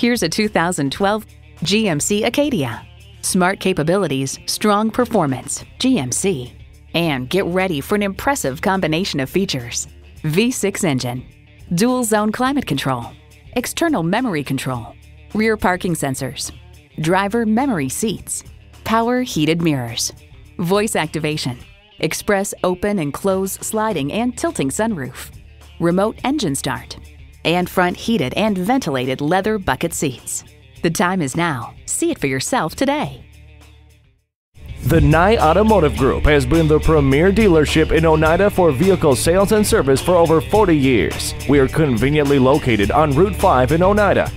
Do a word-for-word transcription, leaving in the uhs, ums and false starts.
Here's a two thousand twelve G M C Acadia. Smart capabilities, strong performance, G M C. And get ready for an impressive combination of features. V six engine, dual zone climate control, external memory control, rear parking sensors, driver memory seats, power heated mirrors, voice activation, express open and close sliding and tilting sunroof, remote engine start, and front heated and ventilated leather bucket seats. The time is now. See it for yourself today. The Nye Automotive Group has been the premier dealership in Oneida for vehicle sales and service for over forty years. We are conveniently located on Route five in Oneida.